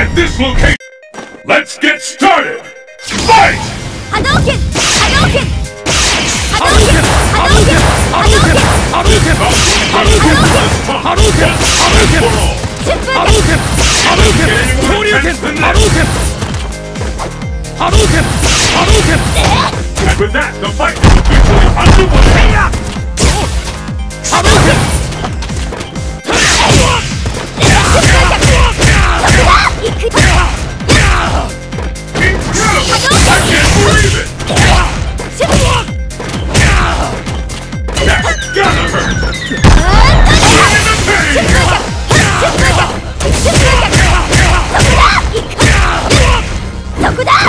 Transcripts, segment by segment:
at this location. Let's get started. Fight! Adokit! Adokit! Adokit! Adokit! Adokit! Adokit! Adokit! Adokit! Adokit! And with that, the fight is officially underway. Hadouken!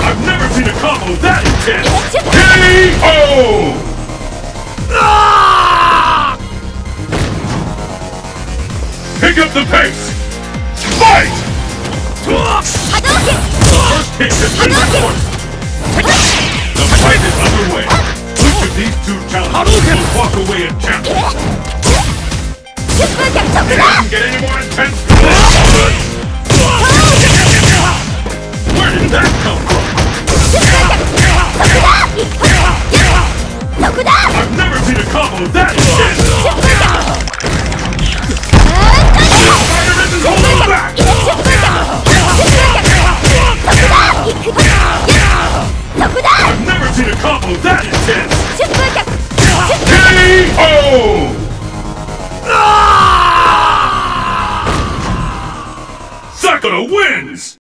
I've never seen a combo that intense! K.O. Pick up the pace! Fight! First hit has been recorded! The fight is underway! Which of these two challengers will walk away a champion? It doesn't get any more intense than this! Where did that come from? I've never seen a combo that intense!